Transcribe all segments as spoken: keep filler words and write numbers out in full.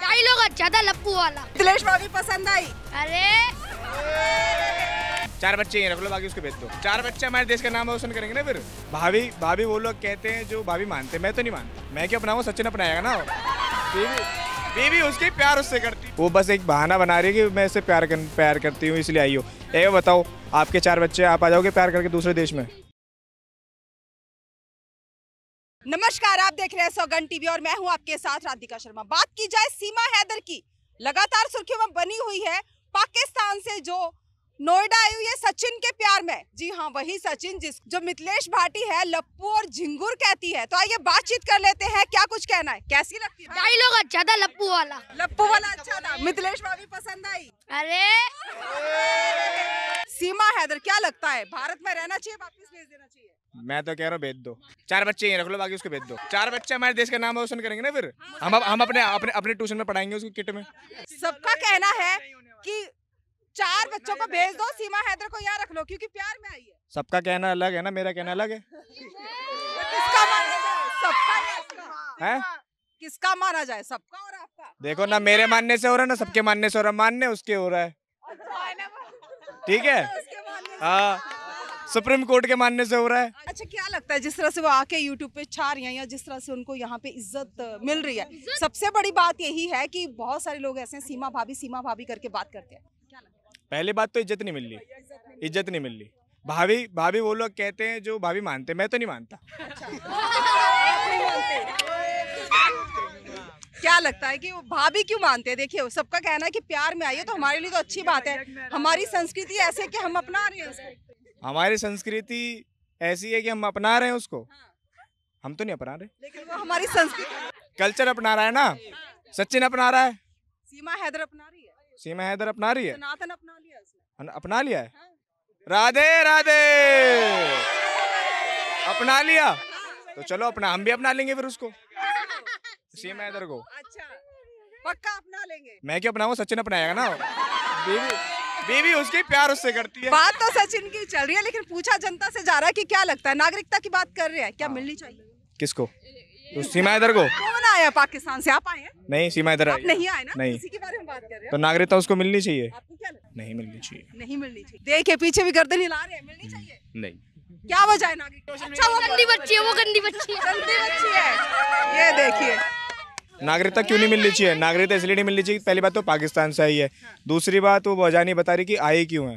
Dialogue अच्छा था लप्पू वाला। मिथिलेश भाभी पसंद आई? अरे चार बच्चे ही रख लो, बाकी उसको भेज दो। चार बच्चे हमारे देश का नाम रोशन करेंगे ना। फिर भाभी भाभी वो लोग कहते हैं जो भाभी मानते हैं, मैं तो नहीं मानता। मैं क्या अपनाऊँ, सचिन अपनाएगा ना। बीवी उसके प्यार उससे करती, वो बस एक बहाना बना रही है कि मैं इससे प्यार कर, प्यार करती हूँ इसलिए आई हो। ए बताओ आपके चार बच्चे, आप आ जाओगे प्यार करके दूसरे देश में? नमस्कार, आप देख रहे हैं सौगंध टीवी और मैं हूं आपके साथ राधिका शर्मा। बात की जाए सीमा हैदर की, लगातार सुर्खियों में बनी हुई है। पाकिस्तान से जो नोएडा आई हुई है सचिन के प्यार में। जी हाँ, वही सचिन जिस जो मिथिलेश भाटी है लप्पू और झिंगुर कहती है। तो आइए बातचीत कर लेते हैं, क्या कुछ कहना है, कैसी लगती है? डायलॉग अच्छा था लप्पू वाला। लप्पू वाला अच्छा था। मिथिलेश भाभी पसंद आई? अरे सीमा हैदर क्या लगता है, भारत में रहना चाहिए वापस भेज देना चाहिए? मैं तो कह रहा हूँ भेज दो, चार बच्चे ही रख लो, बाकी उसको भेज दो। चार बच्चे हमारे देश का नाम रोशन करेंगे ना। फिर हम हम अपने अपने अपने ट्यूशन में पढ़ाएंगे उसको किट में। सबका कहना है कि चार बच्चों को भेज दो, सीमा हैदर को यहाँ रख लो क्योंकि प्यार में आई है। सबका कहना अलग है ना, मेरा कहना अलग है। किसका माना जाए, सबका है? किसका माना जाए, सबका और आपका? देखो ना, मेरे मानने से हो रहा है ना, सबके मानने से हो रहा है, मानने उसके हो रहा है। ठीक है, हाँ सुप्रीम कोर्ट के मानने से हो रहा है। अच्छा क्या लगता है, जिस तरह से वो आके यूट्यूब पे छा रही हैं या जिस तरह से उनको यहाँ पे इज्जत मिल रही है, सबसे बड़ी बात यही है कि बहुत सारे लोग ऐसे हैं सीमा भाभी सीमा भाभी करके बात करते हैं। क्या लगता है? पहली बात तो इज्जत नहीं मिल रही, इज्जत नहीं मिल रही। भाभी भाभी वो लोग कहते हैं जो भाभी मानते, मैं तो नहीं मानता। क्या लगता है कि वो भाभी क्यों मानते हैं? देखिए सबका कहना है कि प्यार में आई है तो हमारे लिए तो अच्छी बात है। हमारी संस्कृति ऐसे कि हम अपना रहे हैं। हमारी संस्कृति ऐसी है कि हम अपना रहे हैं उसको। हाँ। हम तो नहीं अपना रहे, लेकिन वो हमारी संस्कृति कल्चर अपना रहा है ना। हाँ। सचिन अपना रहा है, सीमा हैदर अपना रही है, सीमा हैदर अपना रही है, सनातन अपना लिया उसने। अपना लिया है। हाँ। राधे राधे। हाँ। अपना लिया। हाँ। तो चलो अपना हम भी अपना लेंगे फिर उसको, सीमा हैदर को। अच्छा पक्का अपना लेंगे? मैं क्या अपनाऊँ, सचिन अपनाएगा ना। बीवी उसकी प्यार उससे करती है। बात तो सचिन की चल रही है, लेकिन पूछा जनता से जा रहा है कि क्या लगता है, नागरिकता की बात कर रहे हैं, क्या मिलनी चाहिए? किसको, सीमा हैदर को? कौन आया पाकिस्तान से, आप आए हैं? नहीं, सीमा हैदर आप नहीं आए ना, नहीं, इसी के बारे में बात कर रहे हैं। तो नागरिकता उसको मिलनी चाहिए? आपको क्या लगता है? नहीं मिलनी चाहिए, नहीं मिलनी चाहिए। देखिए पीछे भी गर्दन हिला रहे हैं, मिलनी चाहिए नहीं। क्या वजह है नागरिकता? वो गंदी बच्ची है, वो गंदी बच्ची है, गंदी बच्ची है। ये देखिए नागरिकता क्यों नहीं मिलनी चाहिए? नागरिकता इसलिए नहीं मिलनी चाहिए, पहली बात तो पाकिस्तान से आई है, दूसरी बात वो वजह नहीं बता रही कि आई क्यों है।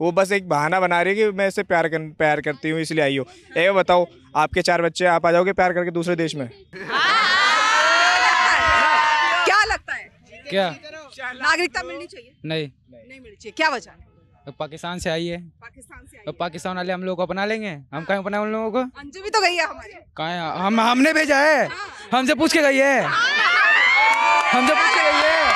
वो बस एक बहाना बना रही है कि मैं इससे प्यार कर, प्यार करती हूँ इसलिए आई हो। ए बताओ आपके चार बच्चे, आप आ जाओगे प्यार करके दूसरे देश में? क्या लगता है, क्या नागरिकता मिलनी चाहिए? नहीं, नहीं मिलनी चाहिए। क्या वजह? पाकिस्तान से आई है, पाकिस्तान से आई है। पाकिस्तान वाले हम लोग अपना लेंगे, हम कहीं अपना उन लोगों को? अंजू भी तो गई है हमारी, कहाँ हम हमने भेजा है, हमसे पूछ के गई है, हमसे पूछ के गई है,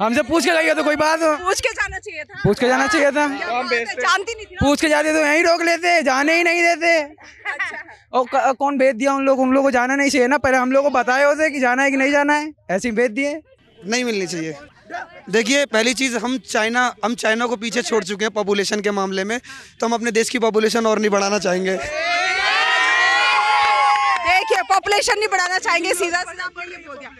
हमसे पूछ के गई है। तो कोई बात, पूछ के जाना चाहिए था, पूछ के जाना चाहिए था। जानती नहीं थी, पूछ के जाते तो यहीं रोक लेते, जाने ही नहीं देते। और कौन भेज दिया उन लोग? उन लोगों को जाना नहीं चाहिए ना, पहले हम लोग को बताए होते कि जाना है कि नहीं जाना है, ऐसे ही भेज दिए। नहीं मिलनी चाहिए। देखिए पहली चीज़, हम चाइना हम चाइना को पीछे छोड़ चुके हैं पॉपुलेशन के मामले में, तो हम अपने देश की पॉपुलेशन और नहीं बढ़ाना चाहेंगे। देखिए पॉपुलेशन नहीं बढ़ाना चाहेंगे, सीधा सीधा बोल दिया।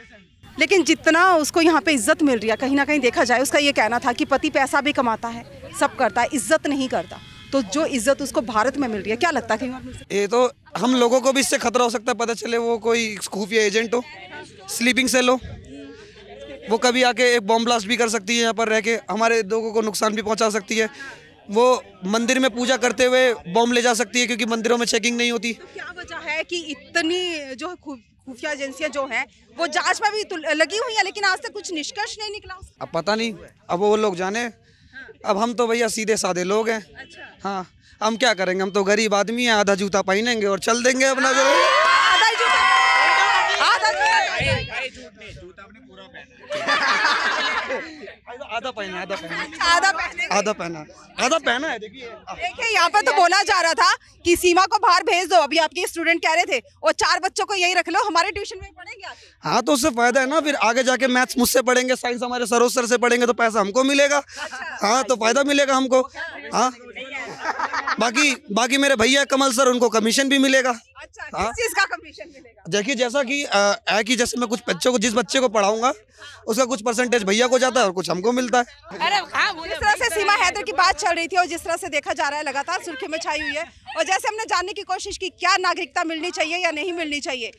लेकिन जितना उसको यहाँ पे इज्जत मिल रही है, कहीं ना कहीं देखा जाए, उसका ये कहना था कि पति पैसा भी कमाता है, सब करता है, इज्जत नहीं करता। तो जो इज्जत उसको भारत में मिल रही है, क्या लगता है कि ये तो हम लोगों को भी इससे खतरा हो सकता है, पता चले वो कोई खुफिया एजेंट हो, स्लीपिंग सेल हो, वो कभी आके एक बॉम्ब ब्लास्ट भी कर सकती है, यहाँ पर रह के हमारे लोगों को नुकसान भी पहुँचा सकती है। वो मंदिर में पूजा करते हुए बॉम्ब ले जा सकती है क्योंकि मंदिरों में चेकिंग नहीं होती। तो क्या वजह है कि इतनी जो खुफिया एजेंसियाँ जो हैं वो जांच में भी लगी हुई है, लेकिन आज तक कुछ निष्कर्ष नहीं निकला? अब पता नहीं, अब वो लोग जाने। अब हम तो भैया सीधे साधे लोग हैं। हाँ, हम क्या करेंगे, हम तो गरीब आदमी हैं, आधा जूता पहनेंगे और चल देंगे अपना। आधा पहना, आधा पहना, आधा पहना, आधा पहना, आधा पहना है। देखिए देखिए यहाँ पे तो बोला जा रहा था कि सीमा को बाहर भेज दो, अभी आपके स्टूडेंट कह रहे थे, और चार बच्चों को यही रख लो, हमारे ट्यूशन में पढ़ेंगे। हाँ तो उससे फायदा है ना, फिर आगे जाके मैथ्स मुझसे पढ़ेंगे, साइंस हमारे सरोज सर से पढ़ेंगे, तो पैसा हमको मिलेगा। हाँ तो फायदा मिलेगा हमको। हाँ बाकी बाकी मेरे भैया कमल सर, उनको कमीशन भी मिलेगा। अच्छा, किस चीज का कमीशन मिलेगा? देखिए जैसा कि है कि जैसे मैं कुछ बच्चों को, जिस बच्चे को पढ़ाऊंगा उसका कुछ परसेंटेज भैया को जाता है और कुछ हमको मिलता है। अरे हाँ, जिस तरह से सीमा हैदर की बात चल रही थी और जिस तरह से देखा जा रहा है लगातार सुर्खी में छाई हुई है, और जैसे हमने जानने की कोशिश की क्या नागरिकता मिलनी चाहिए या नहीं मिलनी चाहिए,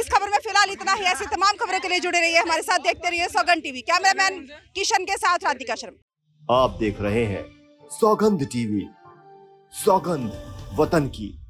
इस खबर में फिलहाल इतना ही। ऐसी तमाम खबरों के लिए जुड़े रहिए हमारे साथ, देखते रहिए सौगंध टीवी। कैमरामैन किशन के साथ राधिका शर्मा। आप देख रहे हैं सौगंध टीवी। सौगंध, वतन की